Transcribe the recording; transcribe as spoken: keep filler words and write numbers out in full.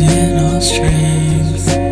in our strength.